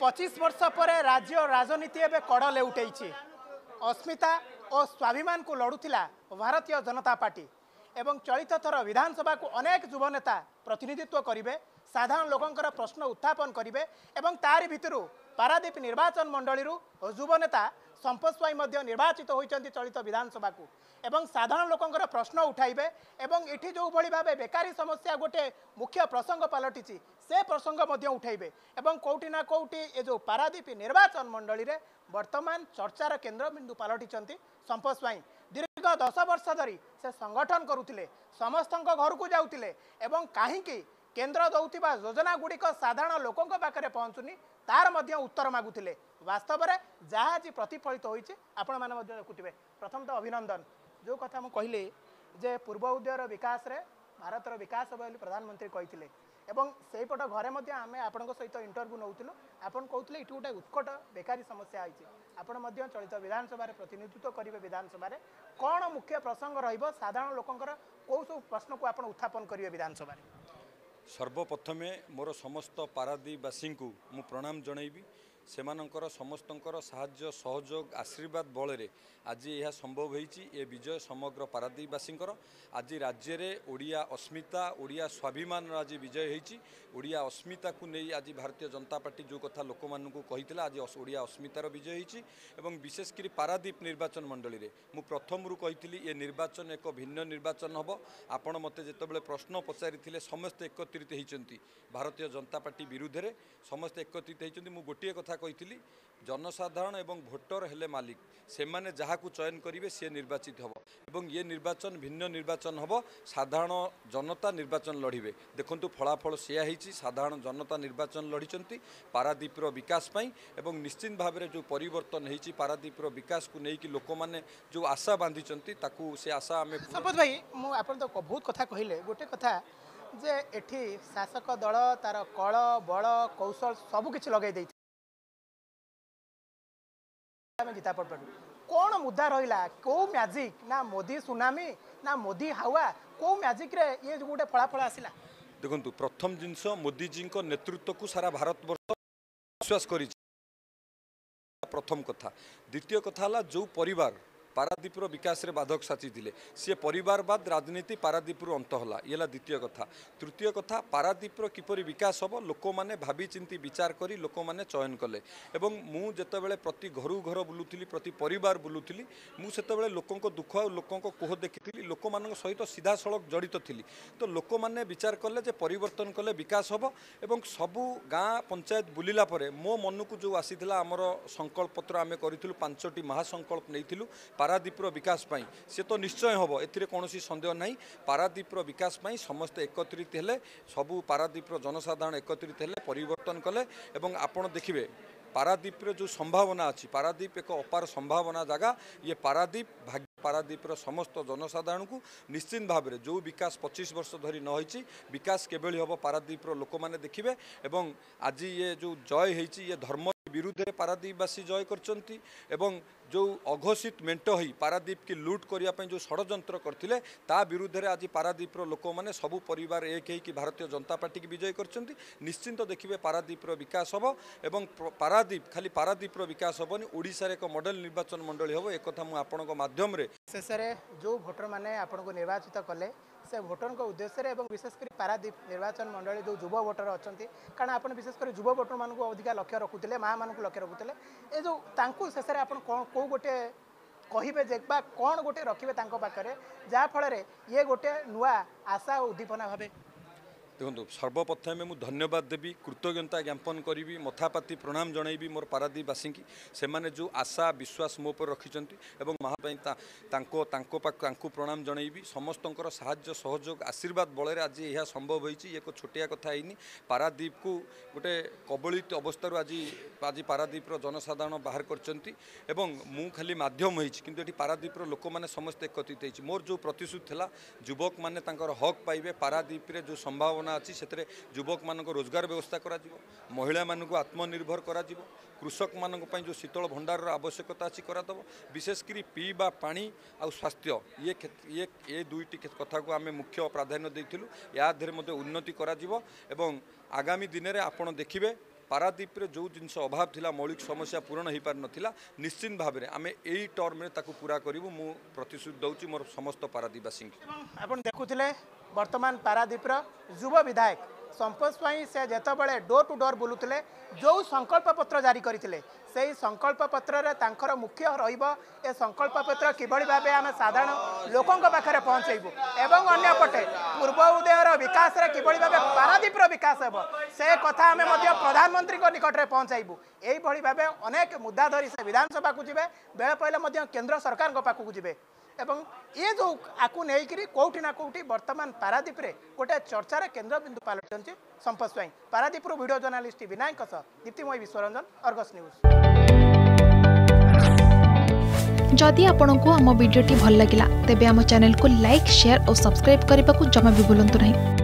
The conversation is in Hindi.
25 वर्ष पर राज्य राजनीति एवं कड़ लेउटाई। अस्मिता और स्वाभिमान को लड़ूला भारतीय जनता पार्टी एवं चलित थर विधानसभा को अनेक युवा नेता प्रतिनिधित्व करेंगे, साधारण लोकंर प्रश्न उत्थापन करेंगे। तारि भितरु पारादीप निर्वाचन मंडली युवा नेता संपत स्वाईं निर्वाचित होती चलित विधानसभा को एवं साधारण लोकंर प्रश्न उठाइबे। इठी जो भली भाव बेकारी समस्या गोटे मुख्य प्रसंग पलटि से प्रसंग उठाइबे। कोटी ना कोटी ये जो पारादीप निर्वाचन मंडली रे वर्तमान चर्चार केन्द्र बिंदु पलटि संपत स्वाईं। दीर्घ 10 वर्ष धरी से संगठन करुले, समस्त घर को जाऊले एवं कहीं केन्द्र दौथिबा योजना गुड़िक साधारण लोकों पाखे पहुँचुनी तार मध्य उत्तर मागुले। वास्तव में जहाँ आज प्रतिफलित होती आपण मैंने देखुए। प्रथम तो अभिनंदन जो कथा मुझे कहली जे पूर्व उदयर विकास रे भारतर विकास बोली प्रधानमंत्री कही सेपट घरे आम आपण सहित इंटरव्यू नौलु। आपन कहते इट गोटे उत्कट बेकारी समस्या होती। आपण चलित विधानसभा प्रतिनिधित्व करेंगे। विधानसभा कौन मुख्य प्रसंग साधारण लोकंर कौ सब प्रश्न को आप उत्थापन करेंगे विधानसभा? सर्वप्रथमे मोर समस्त पारादीपवासी को मु प्रणाम जनईबी। सेमानंकर समस्तंकर साहाय्य सहयोग आशीर्वाद बलरे आज यह संभव होईची। ए विजय समग्र पारादीपवासींकर। आज राज्य रे ओडिया अस्मिता ओडिया स्वाभिमान आज विजय होईची। ओडिया अस्मिता को नहीं आज भारतीय जनता पार्टी जो कथा लोक मानू कही आज ओडिया अस्मितार विजय होईची। एवं विशेषकर पारादीप निर्वाचन मंडली रे मु प्रथम रु कही ये निर्वाचन एक भिन्न निर्वाचन हम। आपण मते जेतेबेले प्रश्न पचारि समस्त एकत्रित होईचंती भारतीय जनता पार्टी विरुद्ध रे समस्त एकत्रित होईचंती। मु गोटे कथा कही जनसाधारण एवं भोटर हेले मालिक सेमाने जहाँ को चयन करेंगे सी निर्वाचित हम। एवं ये निर्वाचन भिन्न निर्वाचन हम। साधारण जनता निर्वाचन लड़े। देखंतु फलाफल सेया होईची। साधारण जनता निर्वाचन लड़ीचंती पारादीपर विकास पाई। एवं निश्चित भाव में जो परिवर्तन होईची पारादीपर विकास को लेकिन लोक मैंने जो आशा बांधिचंती ताकू से आशा आम। संपत भाई मु आपन तो बहुत कथा कहले। गोटे कथा जे एठी शासक दल तार कल बल कौशल सबकि लगे जिता पड़ पारू। कौन मुद्दा रहा कौ मैजिक ना मोदी सुनामी ना मोदी हावा कौ मैजिक रे ये गोटे फलाफल आसला? देखु प्रथम जिनस मोदीजी नेतृत्व को सारा भारत वर्ष विश्वास कर प्रथम कथा। द्वितीय कथा है जो परिवार पारादीपर विकास रे बाधक साची दिले सी परिवारवाद राजनीति पारादीपर अंत होला। ये द्वितीय कथा। तृतीय कथा पारादीपर किपरि विकास हम लोक मैंने भावी चिंती विचार करी लोक मैंने चयन कले। एवं मु जेतेबेले प्रति घरू घर बुलूली प्रति परिवार बुलूली मुझे लोकों दुख आ लोकों कोह देखी लोक मान सहित सीधा सड़क जड़ित थी। तो लोक मैंने विचार कले जे परिवर्तन कले विकास हम। एवं सबू गाँ पंचायत बुलिला परे मो मन को जो आसी आमर संकल्प पत्र आम करूँ 5टी महासंकल्प नहीं पारादीपर विकास पाई से तो निश्चय हम। एथिरे कोनोसी संदेह नहीं। पारादीपर विकास पाई समस्त एकत्रित हेले सबू पारादीपर जनसाधारण एकत्रित हेले परिवर्तन कले। एवं आपण देखिबे पारादीप रे जो संभावना अछि। पारादीप एक अपार संभावना जगह। ये पारादीप भाग्य पारादीपर समस्त जनसाधारण को निश्चित भाव में जो विकास 25 वर्ष धरी न होईची विकास केबेली हम पारादीपर लोक माने देखिबे। एवं आज ये जो जय होईची ये धर्म विरुद्ध पारादीपवासी जय करचंती। एवं जो अघोषित मेंट ही पारादीप की लूट करने जो षड्यंत्र करथिले ता विरुद्ध आज पारादीपर लोक मैंने सबू परिवार एक होकर भारतीय जनता पार्टी की विजय करचंती। निश्चिंत देखिए पारादीपर विकास हम। एवं पारादीप खाली पारादीपर विकास हेनी ओडिशा रे एक मॉडल निर्वाचन मंडली हम। एक कथा मुझे आपणक माध्यम रे शेष रे जो भोटर मैंने आपको निर्वाचित कले से भोटर के उद्देश्य एवं विशेषकर पारादीप निर्वाचन मंडली जो युवा भोटर अच्छा कारण आप विशेषकर युवा भोटर मान अधिका लक्ष्य रखुते माँ मान लक्ष्य रखुते ये जो शेष में आप कौ गोटे कहे जे कौन गोटे रखिए पाखे जहाँफल ये गोटे नुआ आशा उद्दीपना भावे। देखो सर्वप्रथमें मु धन्यवाद देवी कृतज्ञता ज्ञापन करी मथापाति प्रणाम जनईबी मोर पारादीपवासी की। सेमाने जो आशा विश्वास मो पर रखिंट महापाई प्रणाम जनईबी। समस्तंकर साहाय्य सहयोग आशीर्वाद बलरे आज यह संभव होईची। एक छोटिया कथा हैनी पारादीप को गोटे कबलित अवस्था आज आज पारादीपर जनसाधारण बाहर करचंती। एवं मु खाली माध्यम होईची किंतु एठी पारादीपर लोक माने समस्त एकत्रित होईची। मोर जो प्रतिश्रुति थिला युवक माने तांकर हक पाइबे पारादीप रे जो संभावना अच्छी से युवक मान रोजगार व्यवस्था करा जीवो, महिला मानक आत्मनिर्भर करा जीवो, कृषक मानक पई जो शीतल भंडार आवश्यकता अच्छी करादब। विशेषकर पीवा पानी आ स्वास्थ्य ये दुईटी कथा को आम मुख्य प्राधान्य देइथिलु। या देहरे उन्नति करा जीवो। एवं आगामी दिन में आपड़ देखिए पारादीप जो जिन अभाव था मौलिक समस्या पूरण हो पार ना निश्चिंत भाव में आम यही टर्म पूरा करूँ मु प्रतिश्रुति दूसरी मोर समस्त पारादीपवासी आपड़ देखुले बर्तमान पारादीप युव विधायक संपत स्वाई से जेत बड़े डोर टू डोर बुलूले जो संकल्प पत्र जारी करते से संकल्प पत्र तांकर मुख्य रे संकल्प पत्र किभली भावे आम साधारण लोकों पाखे पहुँचबू एवं अन्यपटे पूर्व उदयर विकास रे किभली भावे पारादीप विकास हेब से कथा आम प्रधानमंत्री निकट में पहुँचबू यही भाव अनेक मुद्दा धरी से विधानसभा को जब बेल पड़े केन्द्र सरकार पाखक जब एवं ये जो आपको लेकिन कौटी ना कौटी वर्तमान पारादीप रे गोटे चर्चार केन्द्रबिंदु पालटन संपत स्वाई Paradip video journalist Vinayak Diptimayee Biswaranjan Argus news. जदि आपंक आम भिडी भल लगा तेब आम चैनल को लाइक शेयर और सब्सक्राइब करने को जमा भी भूलु नहीं।